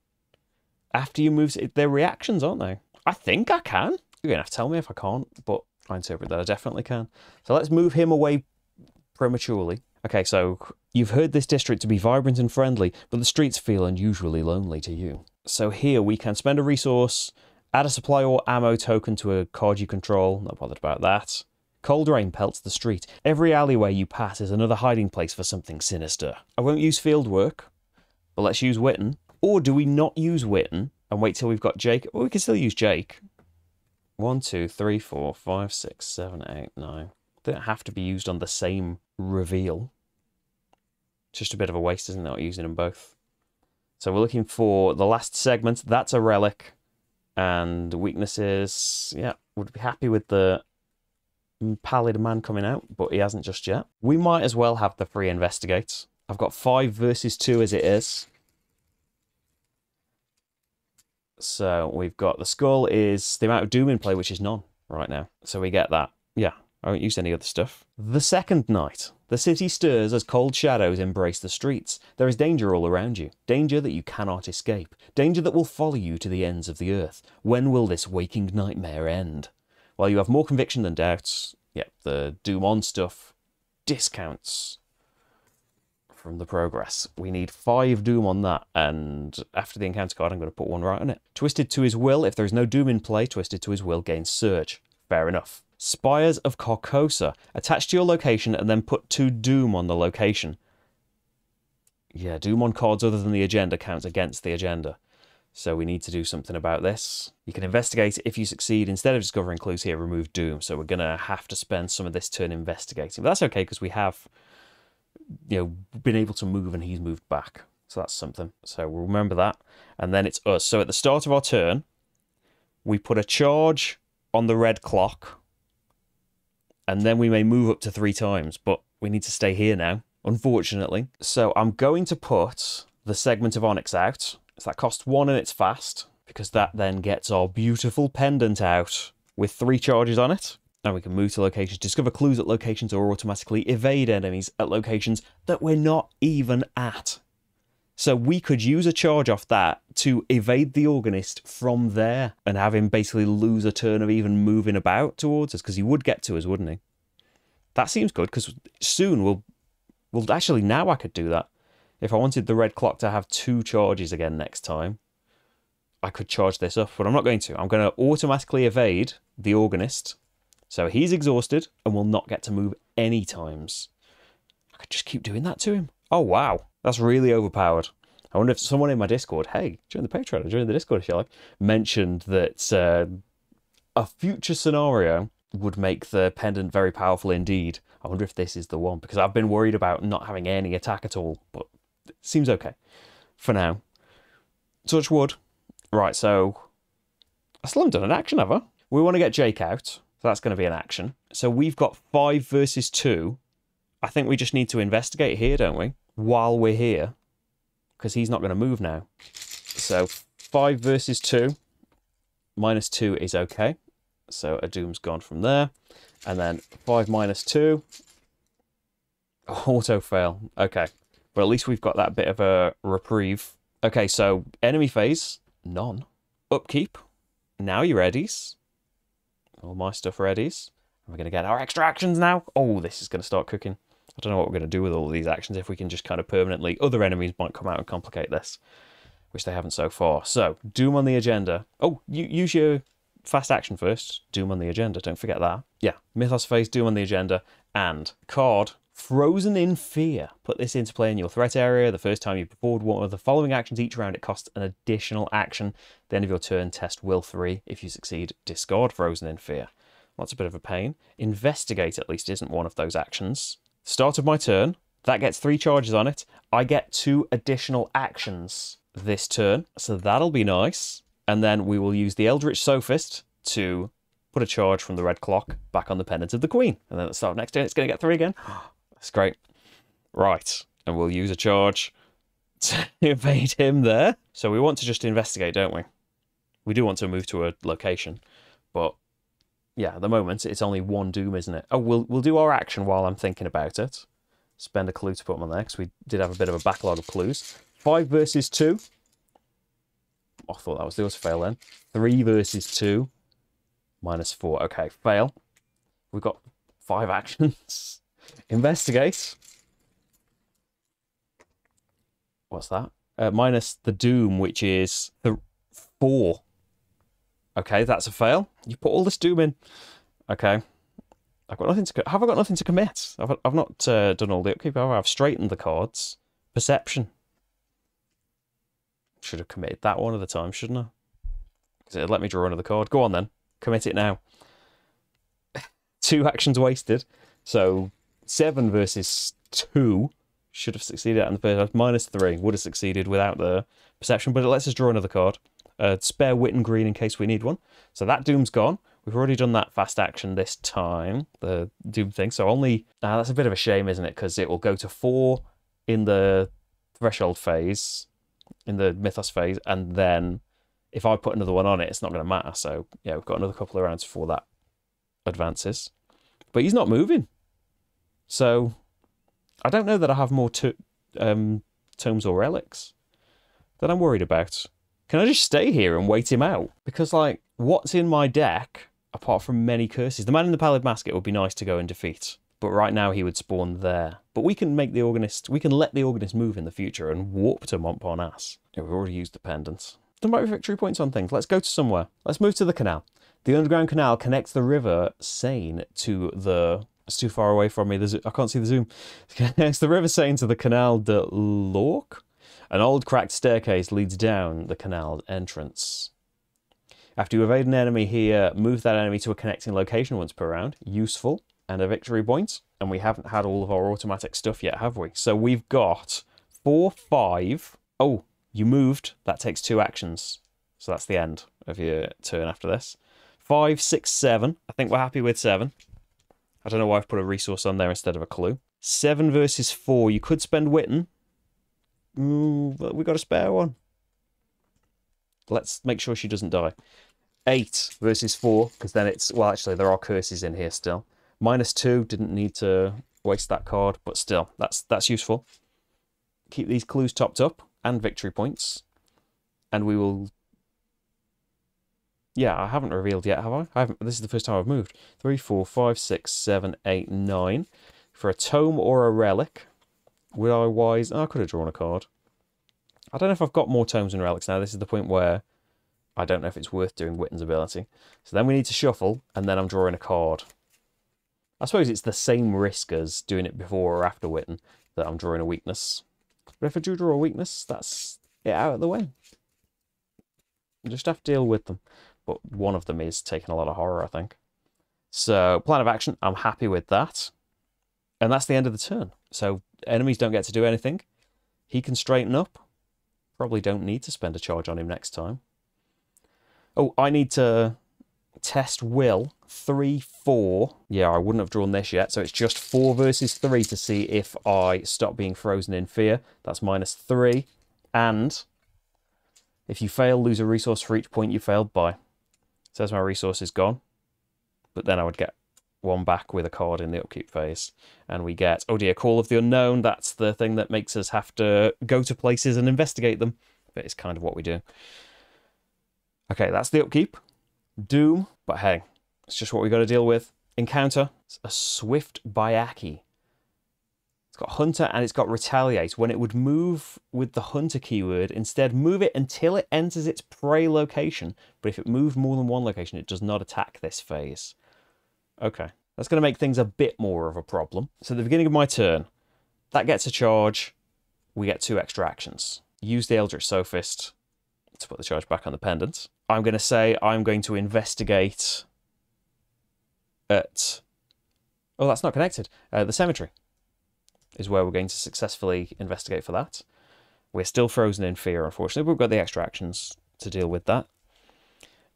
after you move, they're reactions, aren't they? I think I can. You're going to have to tell me if I can't, but I interpret that I definitely can. So let's move him away prematurely. Okay, so you've heard this district to be vibrant and friendly, but the streets feel unusually lonely to you. So here we can spend a resource, add a supply or ammo token to a card you control. Not bothered about that. Cold rain pelts the street. Every alleyway you pass is another hiding place for something sinister. I won't use field work, but let's use Witten. Or do we not use Witten and wait till we've got Jake? Well, we can still use Jake. 1, 2, 3, 4, 5, 6, 7, 8, 9. They don't have to be used on the same reveal. It's just a bit of a waste, isn't it, not using them both? So we're looking for the last segment. That's a relic. And weaknesses, yeah, would be happy with the pallid man coming out, but he hasn't just yet. We might as well have the free investigates. I've got 5 versus 2 as it is. So we've got the skull is the amount of doom in play, which is none right now. So we get that. Yeah, I won't use any other stuff. The second night. The city stirs as cold shadows embrace the streets. There is danger all around you. Danger that you cannot escape. Danger that will follow you to the ends of the earth. When will this waking nightmare end? While you have more conviction than doubts, yep, the doom on stuff discounts from the progress. We need 5 doom on that, and after the encounter card I'm going to put 1 right on it. Twisted to his will. If there is no doom in play, Twisted to his will gains surge. Fair enough. Spires of Carcosa. Attach to your location and then put 2 doom on the location. Yeah, doom on cards other than the agenda counts against the agenda. So we need to do something about this. You can investigate if you succeed. Instead of discovering clues here, remove doom. So we're going to have to spend some of this turn investigating. But that's okay because we have, you know, been able to move and he's moved back. So that's something. So we'll remember that. And then it's us. So at the start of our turn, we put a charge on the red clock, and then we may move up to 3 times, but we need to stay here now, unfortunately. So I'm going to put the Segment of Onyx out. So that costs 1 and it's fast, because that then gets our beautiful pendant out with 3 charges on it. And we can move to locations, discover clues at locations, or automatically evade enemies at locations that we're not even at. So we could use a charge off that to evade the Organist from there and have him basically lose a turn of even moving about towards us, because he would get to us, wouldn't he? That seems good, because soon we'll actually, now I could do that. If I wanted the red clock to have 2 charges again next time, I could charge this up, but I'm not going to. I'm going to automatically evade the Organist, so he's exhausted and will not get to move any times. I could just keep doing that to him. Oh, wow. That's really overpowered. I wonder if someone in my Discord, hey, join the Patreon, join the Discord if you like, mentioned that a future scenario would make the pendant very powerful indeed. I wonder if this is the one, because I've been worried about not having any attack at all, but it seems okay for now. Touch wood. Right, so I still haven't done an action, have I? We want to get Jake out, so that's going to be an action. So we've got 5 versus 2. I think we just need to investigate here, don't we? While we're here, because he's not going to move now. So 5 versus 2, -2 is okay. So a doom's gone from there, and then 5 minus 2, auto fail. Okay, but at least we've got that bit of a reprieve. Okay, so enemy phase, none. Upkeep, now you're readies. All my stuff readies. We're going to get our extra actions now. Oh, this is going to start cooking. I don't know what we're going to do with all of these actions if we can just kind of permanently... Other enemies might come out and complicate this, which they haven't so far. So, Doom on the agenda. Oh, use your fast action first. Doom on the agenda, don't forget that. Yeah, Mythos phase, Doom on the agenda, and card, Frozen in Fear. Put this into play in your threat area. The first time you perform one of the following actions each round, it costs an additional action. At the end of your turn, test Will 3. If you succeed, discard Frozen in Fear. Well, that's a bit of a pain. Investigate, at least, isn't one of those actions. Start of my turn, that gets 3 charges on it. I get 2 additional actions this turn, so that'll be nice. And then we will use the Eldritch Sophist to put a charge from the red clock back on the pendant of the Queen. And then at the start of next turn, it's going to get 3 again. That's great. Right, and we'll use a charge to evade him there. So we want to just investigate, don't we? We do want to move to a location, but... yeah, at the moment, it's only 1 doom, isn't it? Oh, we'll do our action while I'm thinking about it. Spend a clue to put them on there, because we did have a bit of a backlog of clues. 5 versus 2. I thought that was the other fail then. 3 versus 2. -4. Okay, fail. We've got 5 actions. Investigate. What's that? Minus the doom, which is 4. Okay, that's a fail. You put all this doom in. Okay. I've got nothing to... have I got nothing to commit? I've not done all the upkeep. I've straightened the cards. Perception. Should have committed that one at a time, shouldn't I? Because it'd let me draw another card. Go on, then. Commit it now. 2 actions wasted. So, 7 versus 2. Should have succeeded in the first half. -3. Would have succeeded without the perception, but it lets us draw another card. Spare Wit and Green in case we need one. So that doom's gone. We've already done that fast action this time, the doom thing. So only... that's a bit of a shame, isn't it? Because it will go to 4 in the threshold phase, in the Mythos phase, and then if I put another one on it, it's not going to matter. So yeah, we've got another couple of rounds before that advances. But he's not moving. So I don't know that I have more tomes or relics that I'm worried about. Can I just stay here and wait him out? Because, like, what's in my deck, apart from many curses? The Man in the Pallid Mask, it would be nice to go and defeat. But right now he would spawn there. But we can make the Organist... we can let the Organist move in the future and warp to Montparnasse. Yeah, we've already used the pendants. There might be victory points on things. Let's go to somewhere. Let's move to the canal. The underground canal connects the river Seine to the... it's too far away from me. I can't see the zoom. It connects the river Seine to the Canal de l'Orc. An old cracked staircase leads down the canal's entrance. After you evade an enemy here, move that enemy to a connecting location once per round. Useful. And a victory point. And we haven't had all of our automatic stuff yet, have we? So we've got 4, 5. Oh, you moved. That takes 2 actions. So that's the end of your turn after this. 5, 6, 7. I think we're happy with 7. I don't know why I've put a resource on there instead of a clue. 7 versus 4. You could spend Witten. But we got a spare one. Let's make sure she doesn't die. 8 versus 4, because then it's... Well, actually, there are curses in here still. -2, didn't need to waste that card, but still, that's useful. Keep these clues topped up, and victory points. And we will... Yeah, I haven't revealed yet, have I? This is the first time I've moved. 3, 4, 5, 6, 7, 8, 9. For a tome or a relic. Would I wise... Oh, I could have drawn a card. I don't know if I've got more tomes and relics now. This is the point where I don't know if it's worth doing Witten's ability. So then we need to shuffle, and then I'm drawing a card. I suppose it's the same risk as doing it before or after Witten, that I'm drawing a weakness. But if I do draw a weakness, that's it out of the way. You just have to deal with them. But one of them is taking a lot of horror, I think. So, plan of action, I'm happy with that. And that's the end of the turn. So, enemies don't get to do anything. He can straighten up. Probably don't need to spend a charge on him next time. Oh, I need to test Will. 3, 4. Yeah, I wouldn't have drawn this yet, so it's just 4 versus 3 to see if I stop being frozen in fear. That's -3. And if you fail, lose a resource for each point you failed by. It says my resource is gone, but then I would get one back with a card in the upkeep phase. And we get, oh dear, Call of the Unknown. That's the thing that makes us have to go to places and investigate them. But it's kind of what we do. Okay, that's the upkeep. Doom, but hey, it's just what we got to deal with. Encounter, it's a swift Byakhee. It's got Hunter and it's got Retaliate. When it would move with the Hunter keyword, instead move it until it enters its prey location. But if it moved more than one location, it does not attack this phase. Okay, that's going to make things a bit more of a problem. So at the beginning of my turn, that gets a charge. We get 2 extra actions. Use the Eldritch Sophist to put the charge back on the pendant. I'm going to say I'm going to investigate at... Oh, that's not connected. The cemetery is where we're going to successfully investigate for that. We're still frozen in fear, unfortunately, but we've got the extra actions to deal with that.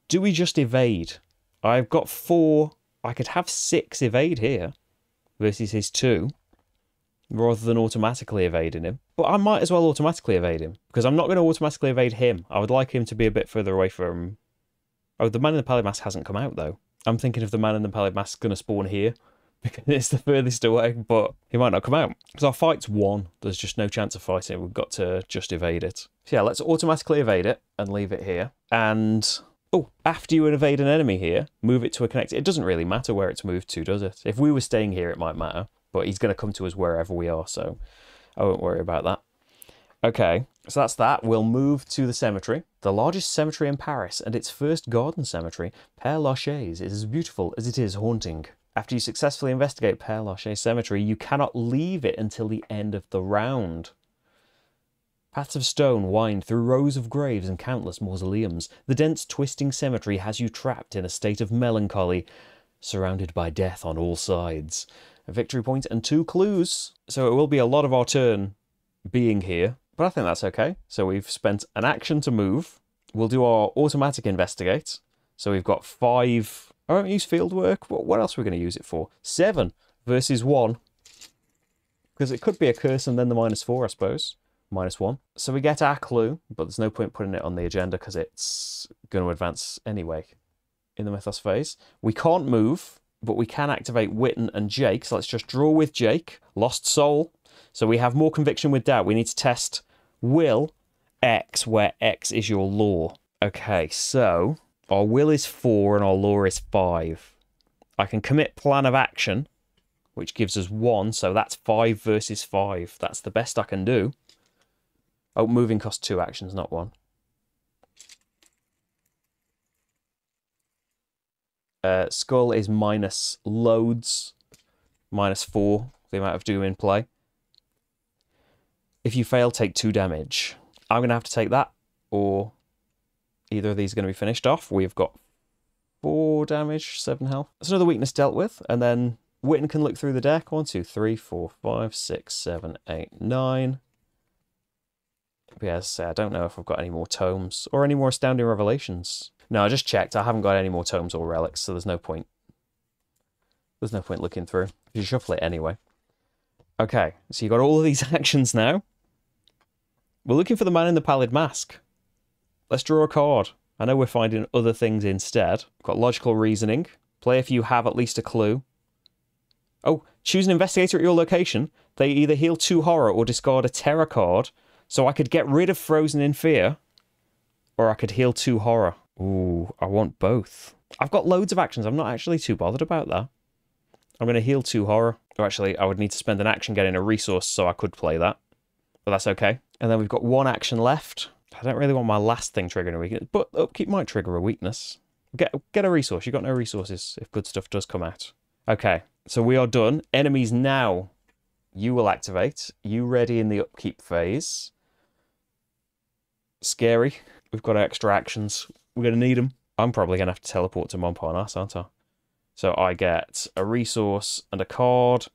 Do we just evade? I've got 4. I could have 6 evade here versus his 2, rather than automatically evading him. But I might as well automatically evade him, because I'm not going to automatically evade him. I would like him to be a bit further away from... Oh, the Man in the Pallid Mask hasn't come out, though. I'm thinking if the Man in the Pallid Mask is going to spawn here, because it's the furthest away, but he might not come out. Because our fight's won. There's just no chance of fighting. We've got to just evade it. So yeah, let's automatically evade it and leave it here. And, oh, after you evade an enemy here, move it to a connected... It doesn't really matter where it's moved to, does it? If we were staying here, it might matter. But he's going to come to us wherever we are, so I won't worry about that. Okay, so that's that. We'll move to the cemetery. The largest cemetery in Paris, and its first garden cemetery, Père Lachaise, is as beautiful as it is haunting. After you successfully investigate Père Lachaise Cemetery, you cannot leave it until the end of the round. Paths of stone wind through rows of graves and countless mausoleums. The dense, twisting cemetery has you trapped in a state of melancholy, surrounded by death on all sides. A victory point and 2 clues. So it will be a lot of our turn being here, but I think that's okay. So we've spent an action to move. We'll do our automatic investigate. So we've got 5... I won't use field work. What else are we going to use it for? 7 versus 1. Because it could be a curse and then the -4, I suppose. -1. So we get our clue, but there's no point putting it on the agenda because it's going to advance anyway in the Mythos phase. We can't move, but we can activate Witten and Jake. So let's just draw with Jake. Lost Soul. So we have more conviction with doubt. We need to test Will X, where X is your law. Okay, so... Our will is 4 and our law is 5. I can commit plan of action, which gives us 1, so that's 5 versus 5. That's the best I can do. Oh, moving costs 2 actions, not 1. Skull is minus loads, -4, the amount of doom in play. If you fail, take 2 damage. I'm going to have to take that, or... Either of these are going to be finished off. We've got 4 damage, 7 health. That's another weakness dealt with. And then Witten can look through the deck. 1, 2, 3, 4, 5, 6, 7, 8, 9. But yeah, as I say, I don't know if I've got any more tomes or any more Astounding Revelations. No, I just checked. I haven't got any more tomes or relics, so there's no point. There's no point looking through. You shuffle it anyway. Okay, so you got all of these actions now. We're looking for the man in the pallid mask. Let's draw a card. I know we're finding other things instead. We've got logical reasoning. Play if you have at least a clue. Oh, choose an investigator at your location. They either heal 2 horror or discard a terror card. So I could get rid of Frozen in Fear, or I could heal 2 horror. Ooh, I want both. I've got loads of actions. I'm not actually too bothered about that. I'm going to heal 2 horror. Or actually, I would need to spend an action getting a resource, so I could play that. But that's okay. And then we've got 1 action left. I don't really want my last thing triggering a weakness, but upkeep might trigger a weakness. Get a resource. You've got no resources if good stuff does come out. Okay, so we are done. Enemies now. You will activate. You ready in the upkeep phase. Scary. We've got extra actions. We're going to need them. I'm probably going to have to teleport to Montparnasse, aren't I? So I get a resource and a card.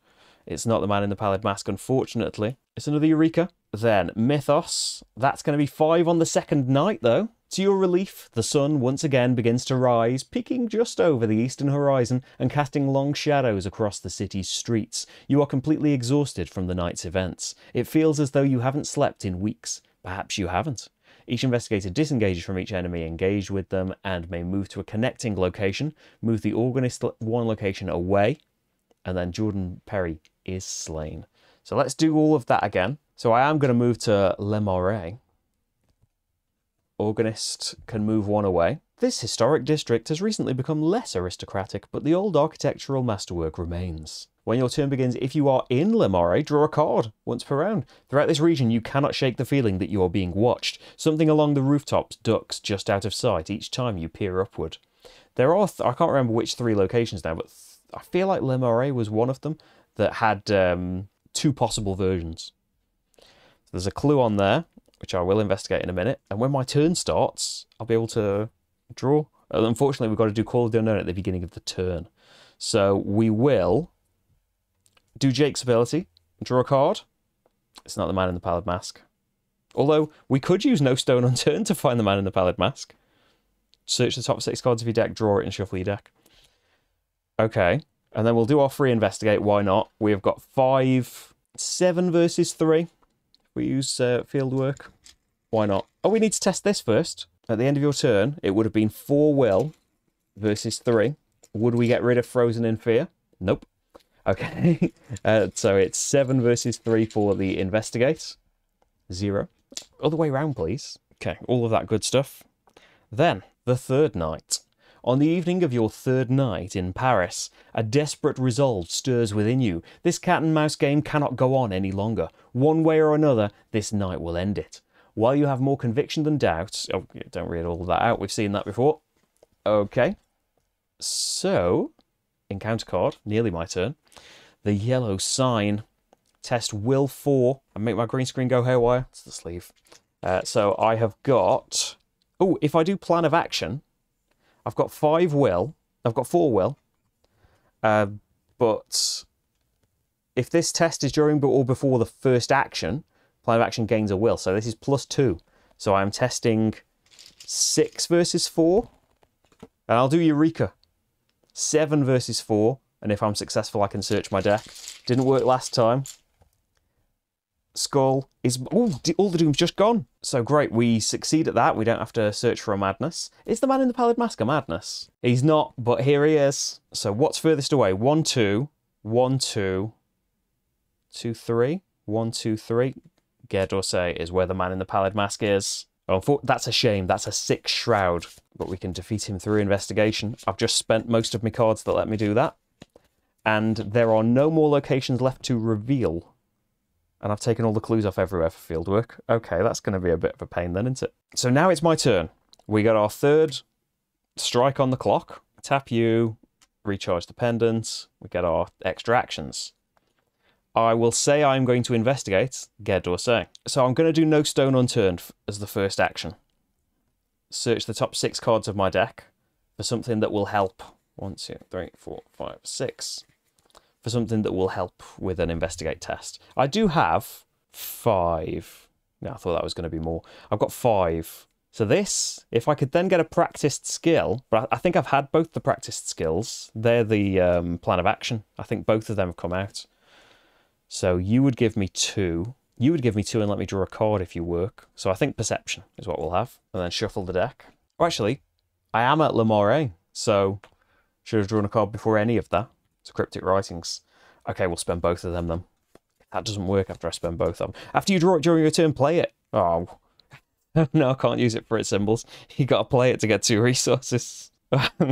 It's not the man in the pallid mask, unfortunately. It's another Eureka. Then Mythos. That's going to be 5 on the second night, though. To your relief, the sun once again begins to rise, peeking just over the eastern horizon and casting long shadows across the city's streets. You are completely exhausted from the night's events. It feels as though you haven't slept in weeks. Perhaps you haven't. Each investigator disengages from each enemy engaged with them and may move to a connecting location, move the organist 1 location away, and then Jordan Perry is slain. So let's do all of that again. So I am going to move to Le Marais. Organist can move 1 away. This historic district has recently become less aristocratic, but the old architectural masterwork remains. When your turn begins, if you are in Le Marais, draw a card once per round. Throughout this region, you cannot shake the feeling that you are being watched. Something along the rooftops ducks just out of sight each time you peer upward. There are, I can't remember which 3 locations now, but I feel like Le Marais was one of them that had 2 possible versions. So there's a clue on there, which I will investigate in a minute. And when my turn starts, I'll be able to draw. Unfortunately, we've got to do Call of the Unknown at the beginning of the turn. So we will do Jake's ability, draw a card. It's not the man in the pallid mask. Although, we could use No Stone Unturned to find the man in the pallid mask. Search the top 6 cards of your deck, draw it, and shuffle your deck. Okay, and then we'll do our free investigate, why not? We have got 5, 7 versus 3. We use Field Work. Why not? Oh, we need to test this first. At the end of your turn, it would have been 4 will versus 3. Would we get rid of Frozen in Fear? Nope. Okay, so it's 7 versus 3 for the investigate. 0. Other way round, please. Okay, all of that good stuff. Then, the third night. On the evening of your third night in Paris, a desperate resolve stirs within you. This cat-and-mouse game cannot go on any longer. One way or another, this night will end it. While you have more conviction than doubt... Oh, don't read all of that out. We've seen that before. Okay. So... encounter card, nearly my turn. The yellow sign. Test will 4 and make my green screen go haywire. It's the sleeve. So I have got... Oh, if I do plan of action, I've got 5 will. I've got 4 will. But if this test is during or before the first action, plan of action gains a will. So this is +2. So I'm testing 6 versus 4. And I'll do Eureka. 7 versus 4, and if I'm successful, I can search my deck. Didn't work last time. Skull is... Oh, all the doom's just gone. So great, we succeed at that. We don't have to search for a madness. Is the man in the pallid mask a madness? He's not, but here he is. So what's furthest away? 1, 2, 1, 2, 2, 3. 1, 2, 3. Gare d'Orsay is where the man in the pallid mask is. Oh, that's a shame. That's a 6 shroud. But we can defeat him through investigation. I've just spent most of my cards that let me do that. And there are no more locations left to reveal. And I've taken all the clues off everywhere for fieldwork. Okay, that's going to be a bit of a pain then, isn't it? So now it's my turn. We got our third strike on the clock. Tap you, recharge the pendant. We get our extra actions. I will say I'm going to investigate Gare d'Orsay. So I'm going to do No Stone Unturned as the first action. Search the top 6 cards of my deck for something that will help. 1, 2, 3, 4, 5, 6. For something that will help with an investigate test. I do have 5. No, I thought that was going to be more. I've got 5 So this, if I could then get a practiced skill, but I think I've had both the practiced skills. They're the plan of action. I think both of them have come out. So you would give me two. You would give me two and let me draw a card if you work. So I think perception is what we'll have. And then shuffle the deck. Oh, actually, I am at Le Marais, so should have drawn a card before any of that. So Cryptic Writings. Okay, we'll spend both of them then. That doesn't work after I spend both of them. After you draw it during your turn, play it. Oh, no, I can't use it for its symbols. You got to play it to get two resources.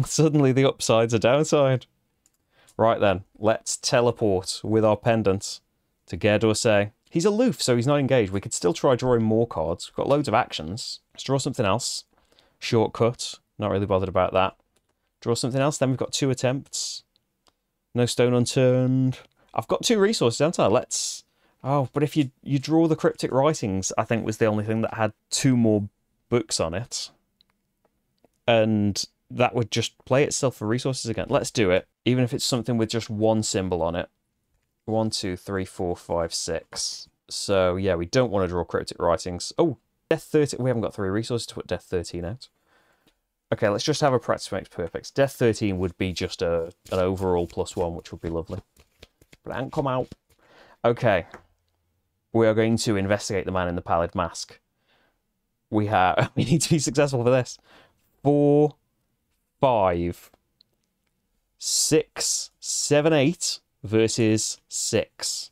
Suddenly the upside's a downside. Right then, let's teleport with our pendant to Gare d'Orsay. He's aloof, so he's not engaged. We could still try drawing more cards. We've got loads of actions. Let's draw something else. Shortcut. Not really bothered about that. Draw something else. Then we've got two attempts. No Stone Unturned. I've got two resources, don't I? Let's... Oh, but if you draw the Cryptic Writings, I think was the only thing that had two more books on it. And that would just play itself for resources again. Let's do it, even if it's something with just one symbol on it. 1, 2, 3, 4, 5, 6. So, yeah, we don't want to draw Cryptic Writings. Oh, Death 13. We haven't got three resources to put Death 13 out. Okay, let's just have a practice makes perfect. Death 13 would be just an overall +1, which would be lovely. But it hasn't come out. Okay. We are going to investigate the man in the pallid mask. We need to be successful for this. 4, 5, 6, 7, 8 versus 6.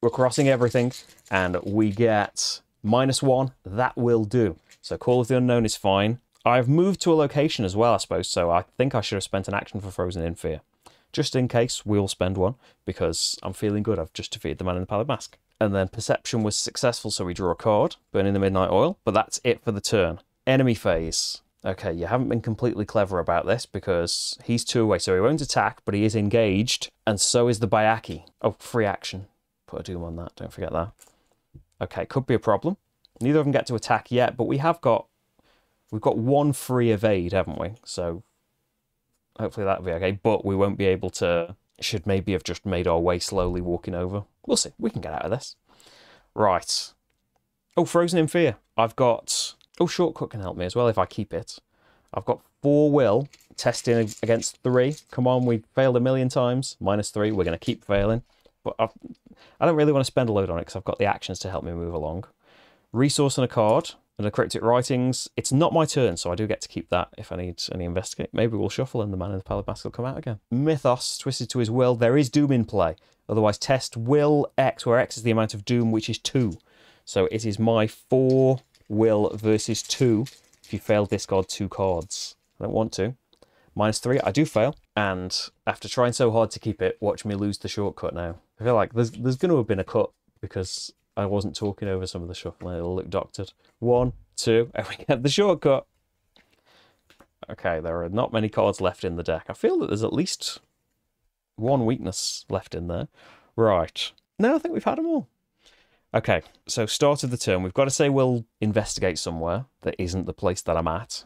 We're crossing everything and we get -1. That will do. So Call of the Unknown is fine. I've moved to a location as well, I suppose, so I think I should have spent an action for Frozen in Fear. Just in case, we'll spend one, because I'm feeling good. I've just defeated the man in the pallid mask. And then Perception was successful, so we draw a card, burning the midnight oil. But that's it for the turn. Enemy phase. Okay, you haven't been completely clever about this, because he's 2 away, so he won't attack, but he is engaged, and so is the Byakhee. Oh, free action. Put a doom on that, don't forget that. Okay, could be a problem. Neither of them get to attack yet, but we have got... We've got one free evade, haven't we? So... hopefully that'll be okay, but we won't be able to... Should maybe have just made our way slowly walking over. We'll see. We can get out of this. Right. Oh, Frozen in Fear. I've got... Oh, Shortcut can help me as well if I keep it. I've got 4 will, testing against 3. Come on, we failed a million times. -3, we're going to keep failing. But I don't really want to spend a load on it because I've got the actions to help me move along. Resource and a card. And the Cryptic Writings, it's not my turn, so I do get to keep that if I need any investigate. Maybe we'll shuffle and the man in the pallid mask will come out again. Mythos, Twisted to His Will, there is doom in play. Otherwise test will X, where X is the amount of doom, which is 2. So it is my 4 will versus 2. If you fail, discard 2 cards. I don't want to. -3, I do fail. And after trying so hard to keep it, watch me lose the shortcut now. I feel like there's going to have been a cut because... I wasn't talking over some of the shuffling, it'll look doctored. 1, 2, and we get the shortcut. Okay, there are not many cards left in the deck. I feel that there's at least one weakness left in there. Right. No, I think we've had them all. Okay, so start of the turn. We've got to say we'll investigate somewhere that isn't the place that I'm at.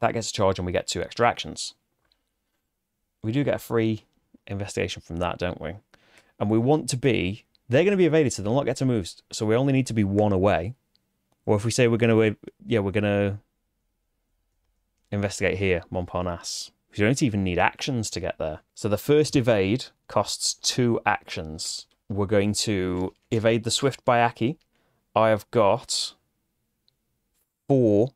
That gets a charge and we get 2 extra actions. We do get a free investigation from that, don't we? And we want to be... They're going to be evaded, so they'll not get to move. So we only need to be 1 away. Or if we say we're going to... Yeah, we're going to investigate here, Montparnasse. We don't even need actions to get there. So the first evade costs 2 actions. We're going to evade the Swift Byakhee. I have got 4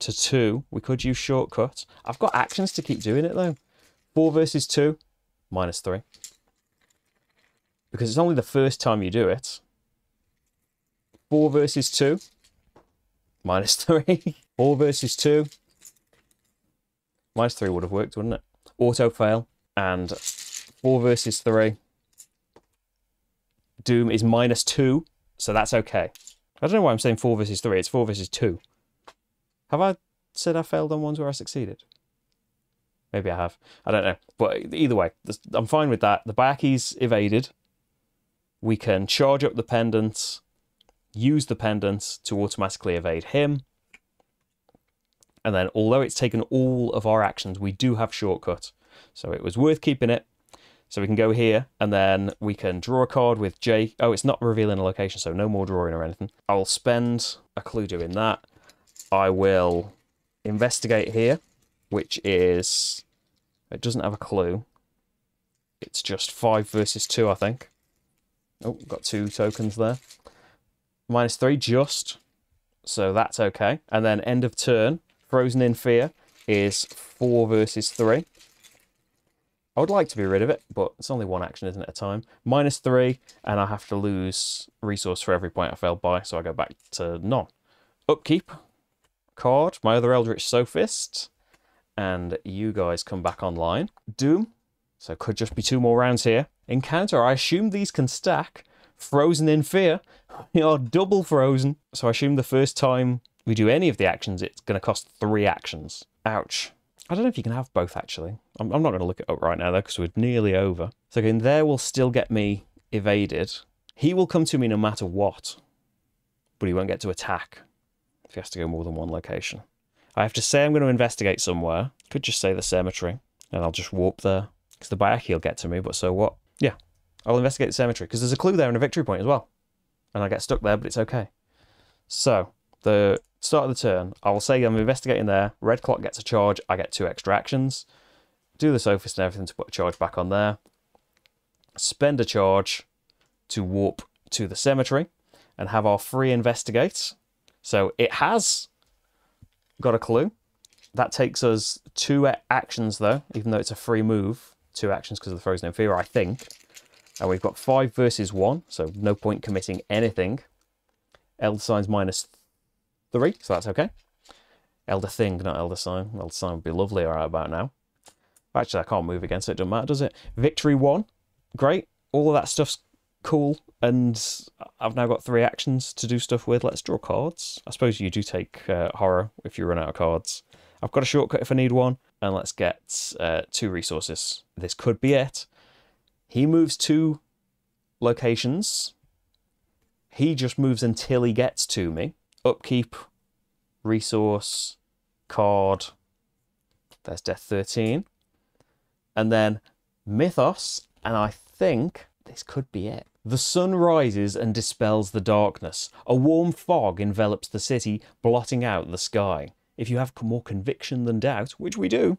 to 2. We could use shortcut. I've got actions to keep doing it, though. 4 versus 2, -3. Because it's only the first time you do it. 4 versus 2, -3. 4 versus 2, -3 would have worked, wouldn't it? Auto fail. And 4 versus 3. Doom is -2, so that's okay. I don't know why I'm saying 4 versus 3. It's 4 versus 2. Have I said I failed on ones where I succeeded? Maybe I have. I don't know. But either way, I'm fine with that. The Byakee's evaded. We can charge up the pendant, use the pendant to automatically evade him. And then, although it's taken all of our actions, we do have shortcut. So it was worth keeping it. So we can go here, and then we can draw a card with Jake. Oh, it's not revealing a location, so no more drawing or anything. I'll spend a clue doing that. I will investigate here, which is... it doesn't have a clue. It's just 5 versus 2, I think. Oh, got 2 tokens there. -3, just. So that's okay. And then end of turn, Frozen in Fear is 4 versus 3. I would like to be rid of it, but it's only one action, isn't it, at a time. -3, and I have to lose resource for every point I failed by, so I go back to none. Upkeep. Card, my other Eldritch Sophist. And you guys come back online. Doom. So could just be 2 more rounds here. Encounter, I assume these can stack. Frozen in Fear. You're double frozen. So I assume the first time we do any of the actions, it's going to cost 3 actions. Ouch. I don't know if you can have both, actually. I'm not going to look it up right now, though, because we're nearly over. So again, there will still get me evaded. He will come to me no matter what, but he won't get to attack if he has to go more than one location. I have to say I'm going to investigate somewhere. Could just say the cemetery, and I'll just warp there, because the Byakhee will get to me, but so what? Yeah, I'll investigate the cemetery, because there's a clue there and a victory point as well. And I get stuck there, but it's okay. So, the start of the turn, I will say I'm investigating there, Red Clock gets a charge, I get 2 extra actions. Do the Sophist and everything to put a charge back on there. Spend a charge to warp to the cemetery and have our free investigate. So it has got a clue. That takes us 2 actions though, even though it's a free move. 2 actions because of the Frozen in Fear, I think. And we've got 5 versus 1, so no point committing anything. Elder Sign's -3, so that's okay. Elder Thing, not Elder Sign. Elder Sign would be lovely right about now. Actually, I can't move again, so it doesn't matter, does it? Victory 1, great. All of that stuff's cool, and I've now got 3 actions to do stuff with. Let's draw cards. I suppose you do take horror if you run out of cards. I've got a shortcut if I need one, and let's get 2 resources. This could be it. He moves 2 locations. He just moves until he gets to me. Upkeep, resource, card. There's death 13. And then Mythos, and I think this could be it. The sun rises and dispels the darkness. A warm fog envelops the city, blotting out the sky. If you have more conviction than doubt, which we do,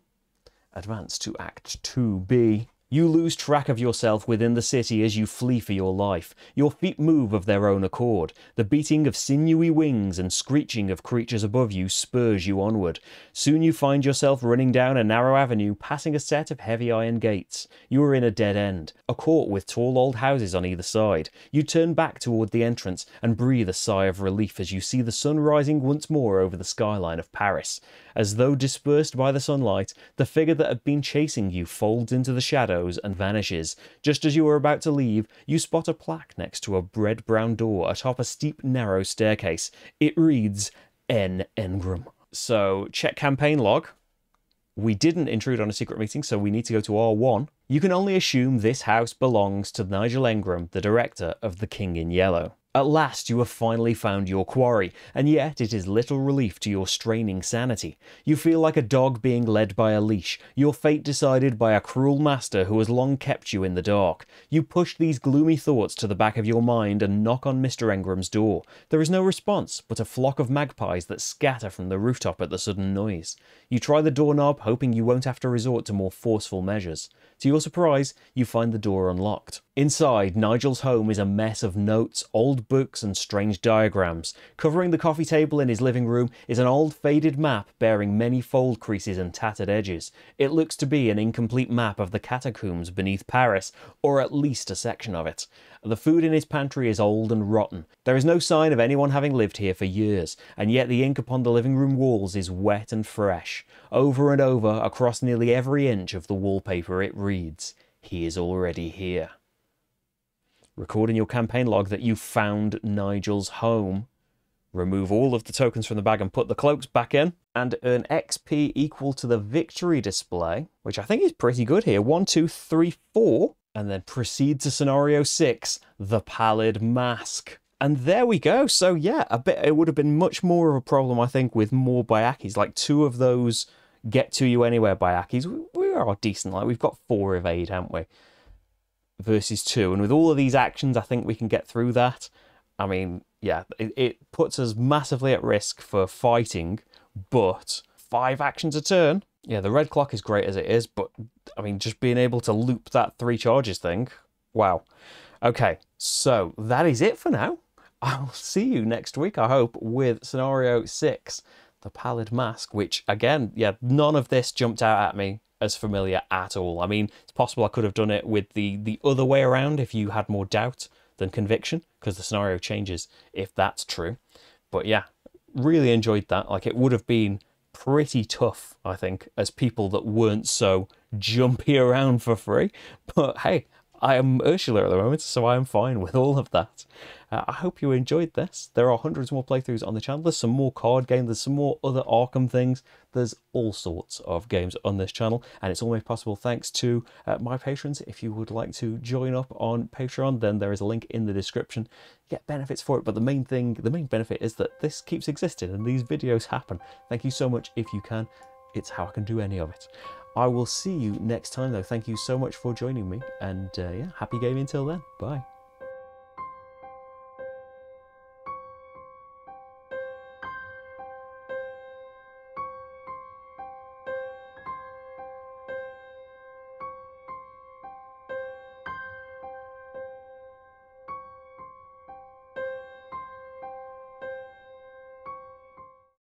advance to Act 2B. You lose track of yourself within the city as you flee for your life. Your feet move of their own accord. The beating of sinewy wings and screeching of creatures above you spurs you onward. Soon you find yourself running down a narrow avenue, passing a set of heavy iron gates. You are in a dead end, a court with tall old houses on either side. You turn back toward the entrance and breathe a sigh of relief as you see the sun rising once more over the skyline of Paris. As though dispersed by the sunlight, the figure that had been chasing you folds into the shadows and vanishes. Just as you are about to leave, you spot a plaque next to a red-brown door atop a steep, narrow staircase. It reads, N. Engram. So, check campaign log. We didn't intrude on a secret meeting, so we need to go to R1. You can only assume this house belongs to Nigel Engram, the director of The King in Yellow. At last you have finally found your quarry, and yet it is little relief to your straining sanity. You feel like a dog being led by a leash, your fate decided by a cruel master who has long kept you in the dark. You push these gloomy thoughts to the back of your mind and knock on Mr. Engram's door. There is no response, but a flock of magpies that scatter from the rooftop at the sudden noise. You try the doorknob, hoping you won't have to resort to more forceful measures. To your surprise, you find the door unlocked. Inside, Nigel's home is a mess of notes, old books and strange diagrams. Covering the coffee table in his living room is an old faded map bearing many fold creases and tattered edges. It looks to be an incomplete map of the catacombs beneath Paris, or at least a section of it. The food in his pantry is old and rotten. There is no sign of anyone having lived here for years, and yet the ink upon the living room walls is wet and fresh. Over and over, across nearly every inch of the wallpaper, it reads, "He is already here." Record in your campaign log that you found Nigel's home. Remove all of the tokens from the bag and put the cloaks back in. And earn XP equal to the victory display, which I think is pretty good here. 1, 2, 3, 4. And then proceed to scenario 6, The Pallid Mask. And there we go. So yeah, a bit, it would have been much more of a problem, I think, with more Byakis. Like 2 of those get to you anywhere Byakis. We are decent. Like we've got 4 evade, haven't we? versus 2. And with all of these actions, I think we can get through that. I mean, yeah, it puts us massively at risk for fighting, but 5 actions a turn. Yeah, the red clock is great as it is, but I mean, just being able to loop that 3 charges thing, wow. Okay, so that is it for now. I'll see you next week, I hope, with Scenario 6, The Pallid Mask, which, again, yeah, none of this jumped out at me as familiar at all. I mean, it's possible I could have done it with the other way around if you had more doubt than conviction, because the scenario changes if that's true. But yeah, really enjoyed that. Like, it would have been pretty tough, I think, as people that weren't so jumpy around for free. But hey, I am Ursula at the moment, so I am fine with all of that. I hope you enjoyed this. There are hundreds more playthroughs on the channel. There's some more card games. There's some more other Arkham things. There's all sorts of games on this channel, and it's all made possible thanks to my patrons. If you would like to join up on Patreon, then there is a link in the description. You get benefits for it, but the main thing, the main benefit is that this keeps existing and these videos happen. Thank you so much if you can. It's how I can do any of it. I will see you next time, though. Thank you so much for joining me, and yeah, happy gaming until then. Bye.